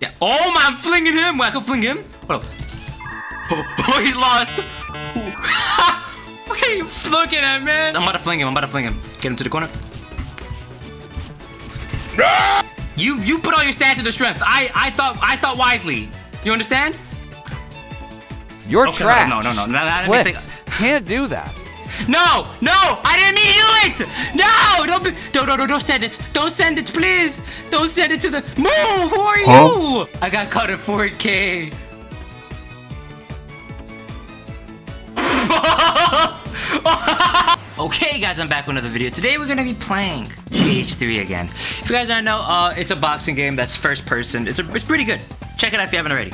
Yeah. Oh man, I'm flinging him. Wait, I can fling him. Hold up. Oh, he's lost. What are you looking at, man? I'm about to fling him. Get him to the corner. No! You put all your stats into strength. I thought wisely. You understand? You're trash. No. Can't do that. No, I didn't mean to do it. No, don't send it. Don't send it, please. Don't send it to the move. Who are you? Oh. I got caught at 4K. Okay guys, I'm back with another video. Today we're gonna be playing TH3 again. If you guys don't know, it's a boxing game that's first person. It's pretty good. Check it out if you haven't already.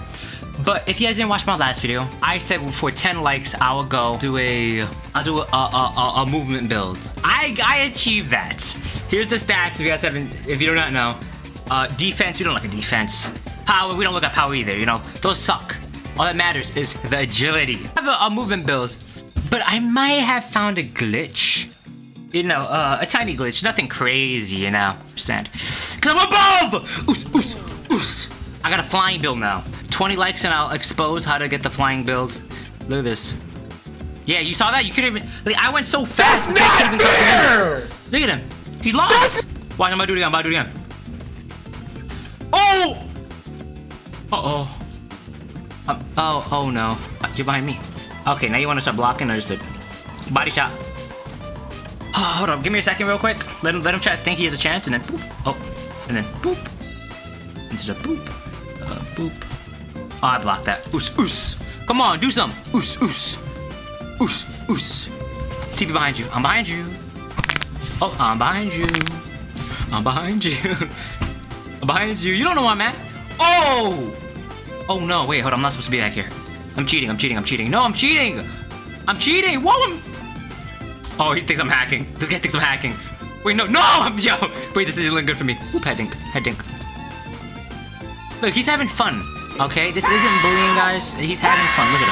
But if you guys didn't watch my last video, I said for 10 likes I will go do a movement build. I achieved that. Here's the stats if you guys haven't, if you do not know. Defense, we don't look at defense. Power, we don't look at power either, you know. Those suck. All that matters is the agility. I have a movement build, but I might have found a glitch. You know, a tiny glitch, nothing crazy, you know. Understand? Cause I'm above! I got a flying build now. 20 likes and I'll expose how to get the flying build. Look at this. Yeah, you saw that? You couldn't even... Like, I went so fast. That's not even fair! Look at him. He's lost. Watch, I'm about to do it again. Oh! Uh-oh. Oh no. You're behind me. Okay, now you want to start blocking. Understood. Body shot. Oh, hold up. Give me a second real quick. Let him try to think he has a chance and then boop. Oh. And then boop. Into the boop. Boop. Oh, I blocked that. Come on, do something. TP behind you. I'm behind you. Oh, I'm behind you. I'm behind you. You don't know where I'm at. Oh! Oh, no. Wait, hold on. I'm not supposed to be back here. I'm cheating. No, I'm cheating. Whoa, Oh, he thinks I'm hacking. This guy thinks I'm hacking. Wait, no. Yo. Wait, this isn't looking good for me. Oop, head dink. Look, he's having fun. Okay, this isn't bullying, guys. He's having fun. Look at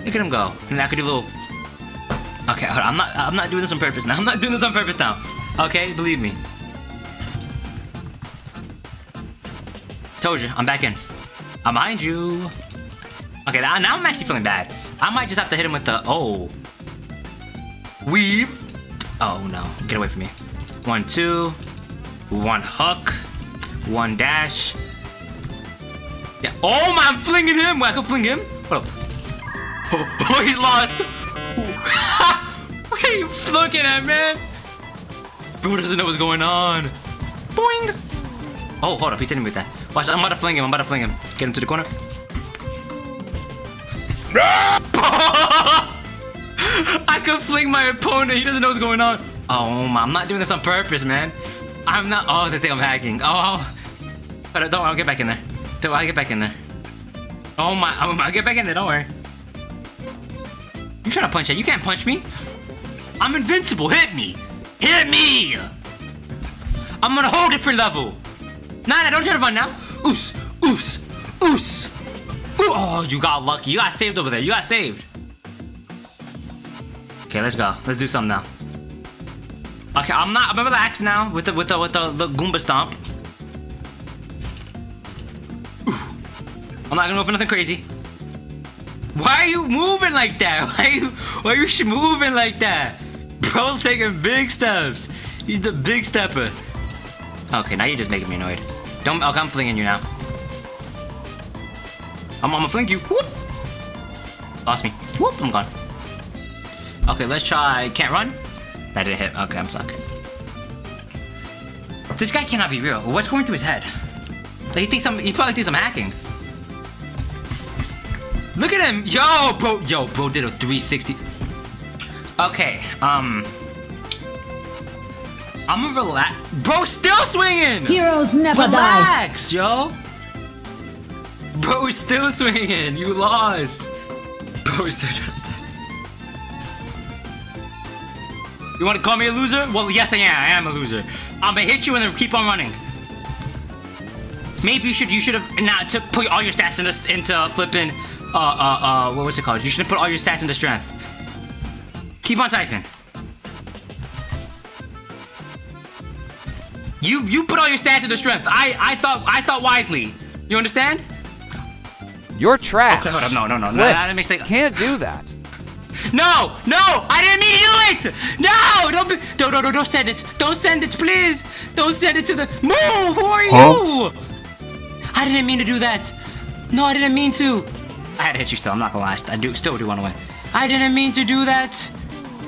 him. Look at him go. And I could do a little. Okay, hold on. I'm not doing this on purpose now. Okay, believe me. Told you, I'm back in. I'm behind you. Okay, now I'm actually feeling bad. I might just have to hit him with the weave. Oh no, get away from me. 1, 2, one hook, one dash. Yeah. Oh my, I'm flinging him. Wait, I can fling him. Hold up. Oh, he's lost. What are you looking at, man? Bro doesn't know what's going on. Boing. Oh, hold up. He's hitting me with that. Watch, I'm about to fling him. Get him to the corner. I can fling my opponent. He doesn't know what's going on. Oh my, I'm not doing this on purpose, man. I'm not. Oh, they think I'm hacking. Oh. Don't worry, I'll get back in there. Oh my, I'll get back in there, don't worry. You trying to punch that? You can't punch me. I'm invincible, hit me! I'm on a whole different level. Nah, don't try to run now. Oh, you got lucky. You got saved over there. Okay, let's go. Let's do something now. Okay, I'm gonna relax now with the Goomba stomp. I'm not gonna go for nothing crazy. Why are you moving like that? Why are you moving like that? Bro's taking big steps. He's the big stepper. Okay, now you're just making me annoyed. Don't. Okay, I'm flinging you now. I'm gonna fling you. Whoop. Lost me. Whoop. I'm gone. Okay, let's try. Can't run. That didn't hit. Okay, I'm stuck. This guy cannot be real. What's going through his head? Like, he probably thinks I'm hacking. Look at him! Yo, bro did a 360. Okay, I'm gonna relax. Bro, still swinging! Heroes never die. Relax, yo! Bro, still swinging! You lost! Bro, still trying to die. You wanna call me a loser? Well, yes, I am. I am a loser. I'm gonna hit you and then keep on running. Maybe you should have not put all your stats into flipping... what was it called? You should put all your stats into strength. Keep on typing. You put all your stats into strength. I thought wisely. You understand? You're trash. Okay, hold up. No. That makes sense. Can't do that. No! I didn't mean to do it! No! Don't send it! Don't send it, please! Don't send it to the— No! Who are you? I didn't mean to do that! No, I didn't mean to! I had to hit you still, I'm not gonna lie. I still do wanna win. I didn't mean to do that!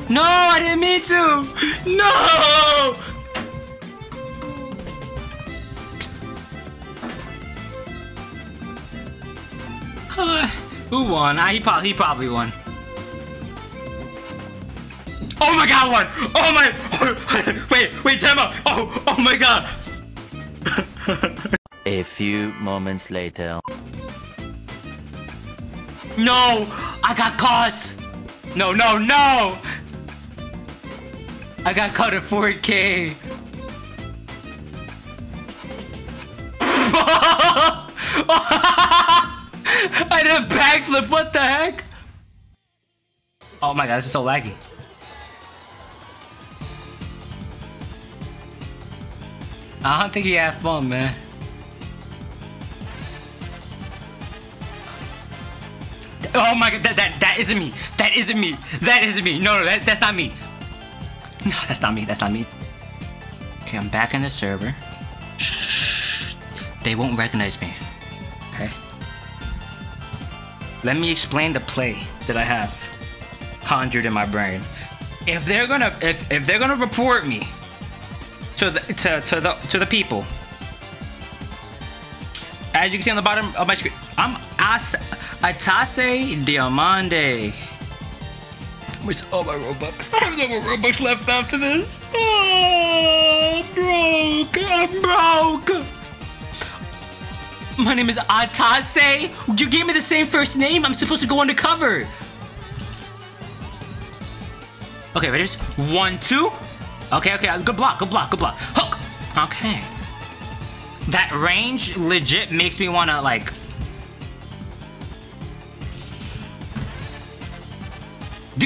No, I didn't mean to! No! Who won? He probably won. Oh my god, one! Oh my! Oh, wait, time out! Oh my god! A few moments later. No! I got caught! No! I got caught at 4K! I did a backflip, what the heck? Oh my god, this is so laggy. I don't think he had fun, man. Oh my god, that isn't me. That isn't me. No, that's not me. No, that's not me. Okay, I'm back in the server. Shh. They won't recognize me. Okay. Let me explain the play that I have conjured in my brain. If they're gonna if they're gonna report me to the people, as you can see on the bottom of my screen, I'm Atase Diamande. Where's all my Robux? I have no more Robux left after this. Oh, broke. I'm broke. My name is Atase. You gave me the same first name. I'm supposed to go undercover. Okay, ready? 1, 2. Okay. Good block. Hook. Okay. That range legit makes me wanna like.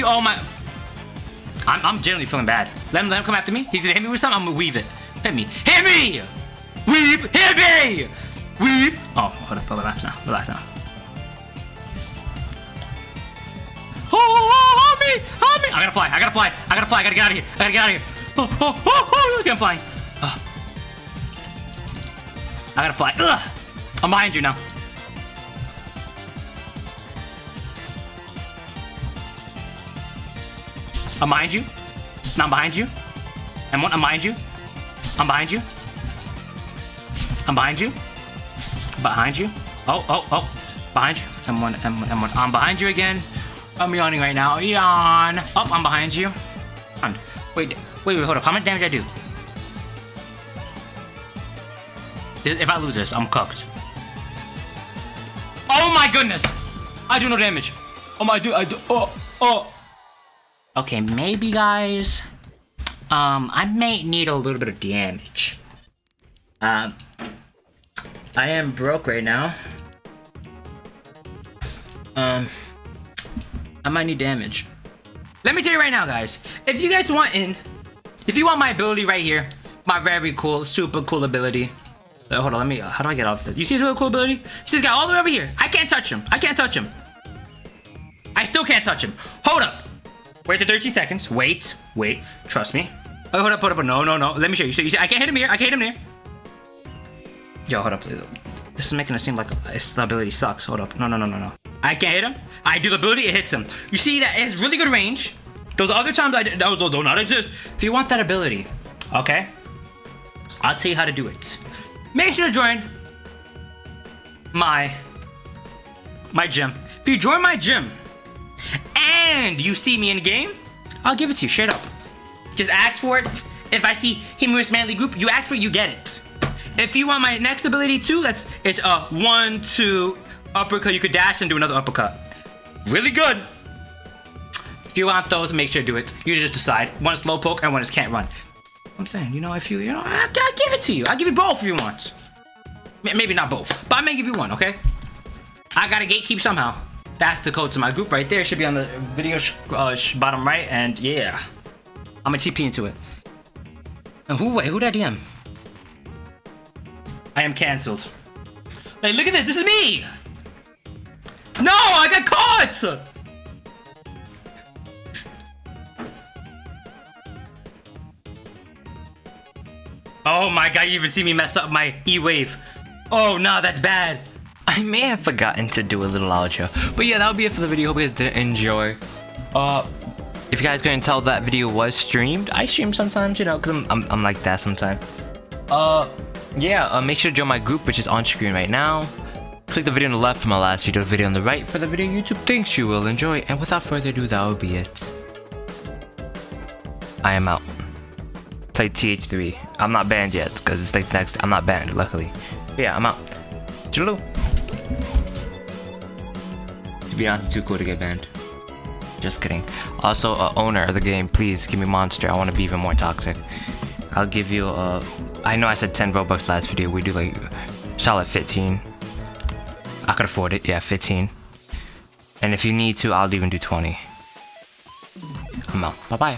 Oh my! I'm generally feeling bad. Let him come after me. He's gonna hit me with something. I'm gonna weave it. Hit me! Weave! Hit me! Weave! Oh, hold up. Relax now. Oh, help me! I gotta fly. I gotta get out of here. Oh, look, I'm flying. Oh. I gotta fly. Ugh. I'm behind you now. I'm behind you. Oh. Behind you. M1. I'm behind you again. I'm yawning right now. Yawn. Oh, I'm behind you. Wait, hold up. How much damage I do? If I lose this, I'm cooked. Oh my goodness. I do no damage. I do. Oh. Okay, maybe guys, I may need a little bit of damage. I am broke right now. I might need damage. Let me tell you right now, guys. If you guys want in, if you want my ability right here, my very cool, super cool ability. Hold on, let me. How do I get off this? You see this little cool ability? She's got all the way over here. I can't touch him. I still can't touch him. Hold up. Wait the 13 seconds. Wait. Trust me. Oh, hold up. No. Let me show you. You see, I can't hit him here. Yo, hold up, please. This is making it seem like the ability sucks. Hold up. No. I can't hit him. I do the ability, it hits him. You see, that is really good range. Those other times, those do not exist. If you want that ability, okay? I'll tell you how to do it. Make sure to join my gym. If you join my gym, and you see me in game, I'll give it to you straight up. Just ask for it. If I see him with manly group, you ask for it, you get it. If you want my next ability too, it's a 1-2 uppercut. You could dash and do another uppercut. Really good. If you want those, make sure to do it. You just decide. One is low poke and one is can't run. I'm saying, if you I'll give it to you. I'll give you both if you want. Maybe not both, but I may give you one. Okay. I gotta gatekeep somehow. That's the code to my group right there. It should be on the video bottom right, and yeah. I'm gonna TP into it. And who did I DM? I am cancelled. Hey, look at this. This is me. No, I got caught. Oh my god, you even see me mess up my E-Wave. Oh no, that's bad. I may have forgotten to do a little outro. But yeah, that'll be it for the video. Hope you guys did enjoy. If you guys couldn't tell, that video was streamed. I stream sometimes, you know, because I'm like that sometimes. Yeah, make sure to join my group, which is on screen right now. Click the video on the left for my last video, the video on the right for the video YouTube thinks you will enjoy. And without further ado, that will be it. I am out. Play TH3. I'm not banned yet, because it's like the next. I'm not banned, luckily. But yeah, I'm out. Toodaloo. To be honest, too cool to get banned. Just kidding. Also, owner of the game, please give me monster. I want to be even more toxic. I'll give you a... I know I said 10 Robux last video. We do like solid 15. I could afford it. Yeah, 15. And if you need to, I'll even do 20. I'm out. Bye-bye.